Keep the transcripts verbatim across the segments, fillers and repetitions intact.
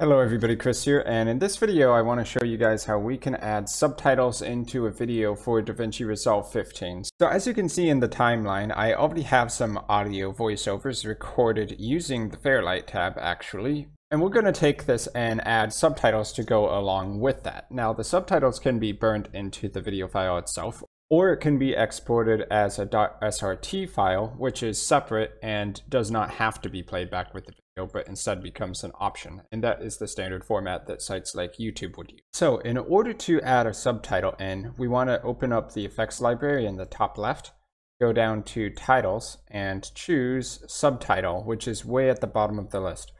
Hello everybody, Chris here, and in this video I want to show you guys how we can add subtitles into a video for DaVinci Resolve fifteen. So as you can see in the timeline, I already have some audio voiceovers recorded using the Fairlight tab actually, and we're going to take this and add subtitles to go along with that. Now the subtitles can be burned into the video file itself, or it can be exported as a .srt file, which is separate and does not have to be played back with the video, but instead becomes an option. And that is the standard format that sites like YouTube would use. So in order to add a subtitle in, we want to open up the effects library in the top left, go down to titles, and choose subtitle, which is way at the bottom of the list.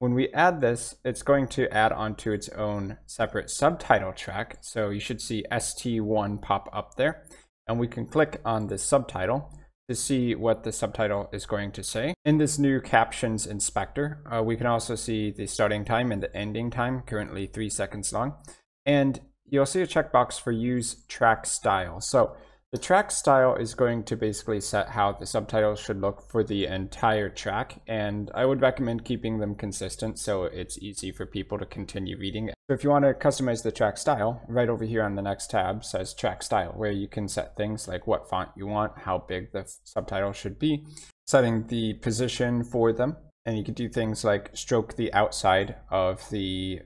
When we add this, it's going to add onto its own separate subtitle track. So you should see S T one pop up there, and we can click on the subtitle to see what the subtitle is going to say. In this new captions inspector, uh, we can also see the starting time and the ending time, currently three seconds long. And you'll see a checkbox for use track style. So the track style is going to basically set how the subtitles should look for the entire track, and I would recommend keeping them consistent so it's easy for people to continue reading. So if you want to customize the track style, right over here on the next tab says track style, where you can set things like what font you want, how big the subtitle should be, setting the position for them, and you can do things like stroke the outside of the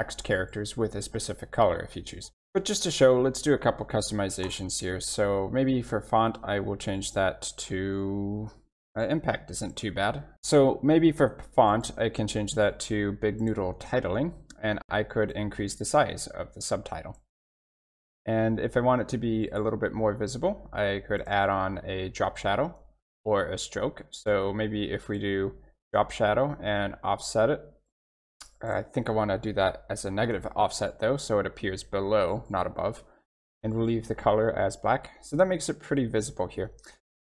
text characters with a specific color if you choose. But just to show, let's do a couple customizations here. So maybe for font, I will change that to uh, impact isn't too bad. So maybe for font, I can change that to Big Noodle Titling, and I could increase the size of the subtitle. And if I want it to be a little bit more visible, I could add on a drop shadow or a stroke. So maybe if we do drop shadow and offset it, I think I want to do that as a negative offset though, so it appears below, not above. And we'll leave the color as black. So that makes it pretty visible here.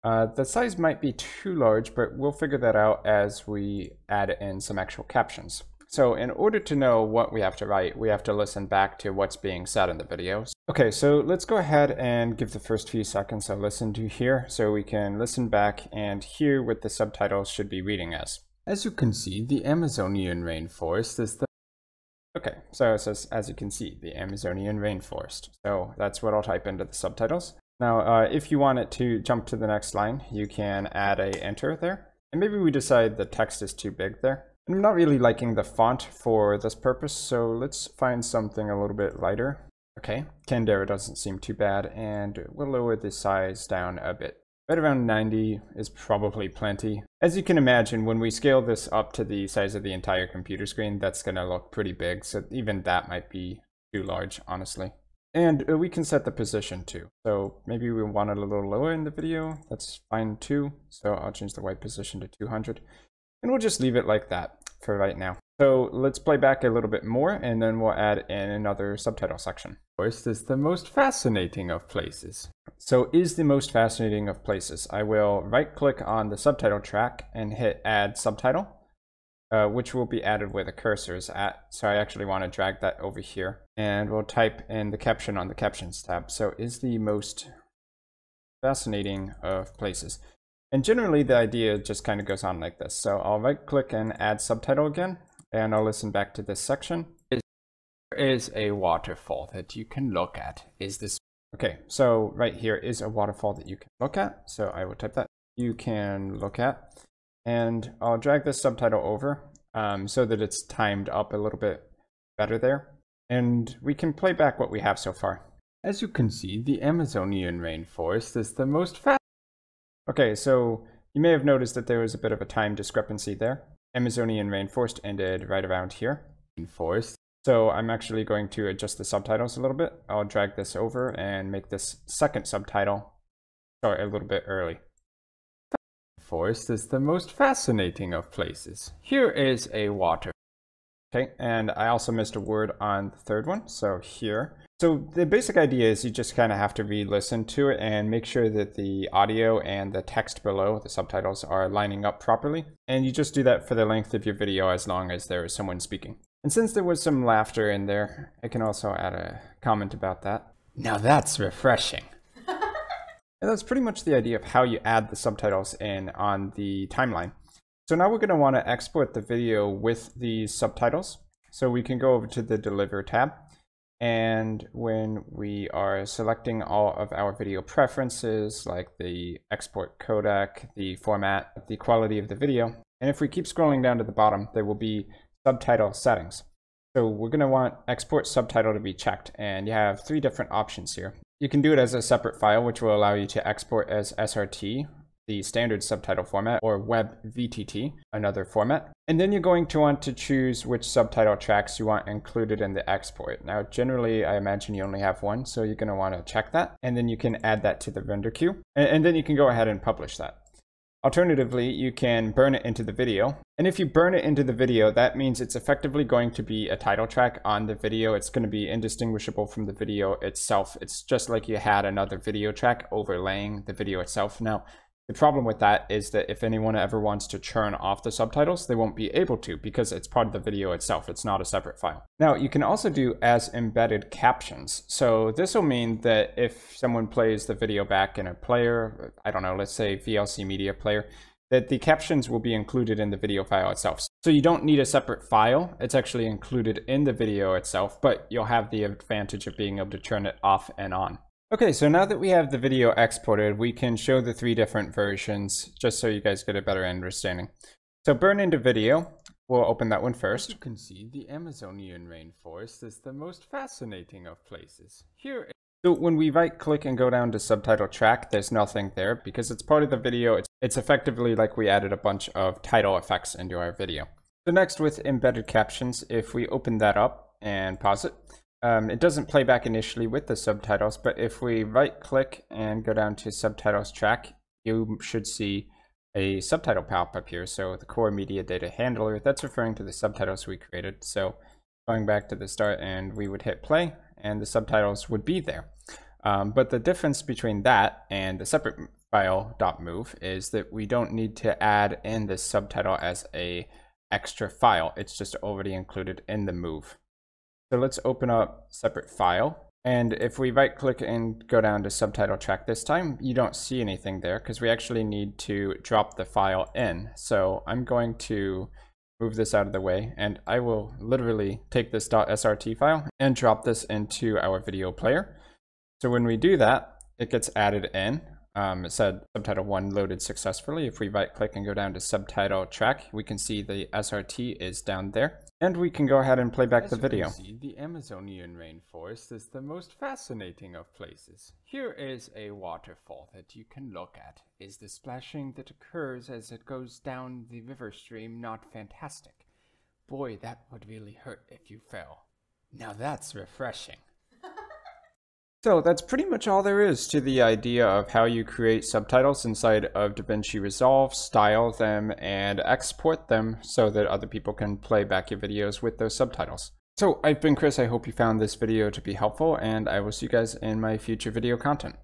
Uh, the size might be too large, but we'll figure that out as we add in some actual captions. So in order to know what we have to write, we have to listen back to what's being said in the videos. Okay, so let's go ahead and give the first few seconds a listen to here, so we can listen back and hear what the subtitles should be reading as. As you can see, the Amazonian rainforest is the... Okay, so it says, as you can see, the Amazonian rainforest. So that's what I'll type into the subtitles. Now, uh, if you want it to jump to the next line, you can add a enter there. And maybe we decide the text is too big there. I'm not really liking the font for this purpose, so let's find something a little bit lighter. Okay, Candera doesn't seem too bad, and we'll lower the size down a bit. Right around ninety is probably plenty. As you can imagine, when we scale this up to the size of the entire computer screen, that's going to look pretty big, so even that might be too large, honestly. And we can set the position too. So maybe we want it a little lower in the video, that's fine too. So I'll change the white position to two hundred, and we'll just leave it like that for right now. So let's play back a little bit more, and then we'll add in another subtitle section. Forest is the most fascinating of places. So is the most fascinating of places. I will right click on the subtitle track and hit add subtitle, uh, which will be added where the cursor is at. So I actually want to drag that over here, and we'll type in the caption on the captions tab. So is the most fascinating of places. And generally the idea just kind of goes on like this. So I'll right click and add subtitle again. And I'll listen back to this section. There is a waterfall that you can look at. Is this okay? So right here is a waterfall that you can look at. So I will type that you can look at, and I'll drag this subtitle over um, so that it's timed up a little bit better there. And we can play back what we have so far. As you can see, the Amazonian rainforest is the most fast. Okay, so you may have noticed that there was a bit of a time discrepancy there. Amazonian rainforest ended right around here. Rainforest. So I'm actually going to adjust the subtitles a little bit. I'll drag this over and make this second subtitle start a little bit early. Forest is the most fascinating of places. Here is a water. Okay, and I also missed a word on the third one, so here. So the basic idea is you just kind of have to re-listen to it and make sure that the audio and the text below, the subtitles, are lining up properly. And you just do that for the length of your video as long as there is someone speaking. And since there was some laughter in there, I can also add a comment about that. Now that's refreshing. And that's pretty much the idea of how you add the subtitles in on the timeline. So now we're going to want to export the video with these subtitles. So we can go over to the Deliver tab, and when we are selecting all of our video preferences, like the export codec, the format, the quality of the video, and if we keep scrolling down to the bottom, there will be subtitle settings. So we're going to want export subtitle to be checked, and you have three different options here. You can do it as a separate file, which will allow you to export as S R T, the standard subtitle format, or Web V T T, another format. And then you're going to want to choose which subtitle tracks you want included in the export. Now, generally, I imagine you only have one, so you're going to want to check that. And then you can add that to the render queue. And, and then you can go ahead and publish that. Alternatively, you can burn it into the video. And if you burn it into the video, that means it's effectively going to be a title track on the video. It's going to be indistinguishable from the video itself. It's just like you had another video track overlaying the video itself. Now, the problem with that is that if anyone ever wants to turn off the subtitles, they won't be able to because it's part of the video itself. It's not a separate file. Now, you can also do as embedded captions. So this will mean that if someone plays the video back in a player, I don't know, let's say V L C media player, that the captions will be included in the video file itself. So you don't need a separate file. It's actually included in the video itself, but you'll have the advantage of being able to turn it off and on. Okay, so now that we have the video exported, we can show the three different versions just so you guys get a better understanding. So burn into video, we'll open that one first. As you can see, the Amazonian rainforest is the most fascinating of places. Here. So when we right click and go down to subtitle track, there's nothing there because it's part of the video. It's, it's effectively like we added a bunch of title effects into our video. So next, with embedded captions, if we open that up and pause it, Um, it doesn't play back initially with the subtitles, but if we right click and go down to subtitles track, you should see a subtitle pop up here. So the core media data handler, that's referring to the subtitles we created. So going back to the start, and we would hit play and the subtitles would be there. Um, but the difference between that and the separate file .move is that we don't need to add in this subtitle as a extra file. It's just already included in the move. So let's open up separate file, and if we right click and go down to subtitle track this time, you don't see anything there because we actually need to drop the file in. So I'm going to move this out of the way, and I will literally take this .srt file and drop this into our video player. So when we do that, it gets added in. Um, it said subtitle one loaded successfully. If we right click and go down to subtitle track, we can see the S R T is down there, and we can go ahead and play back As the video. See, the Amazonian rainforest is the most fascinating of places. Here is a waterfall that you can look at. Is the splashing that occurs as it goes down the river stream not fantastic? Boy, that would really hurt if you fell. Now that's refreshing. So that's pretty much all there is to the idea of how you create subtitles inside of DaVinci Resolve, style them, and export them so that other people can play back your videos with those subtitles. So I've been Chris, I hope you found this video to be helpful, and I will see you guys in my future video content.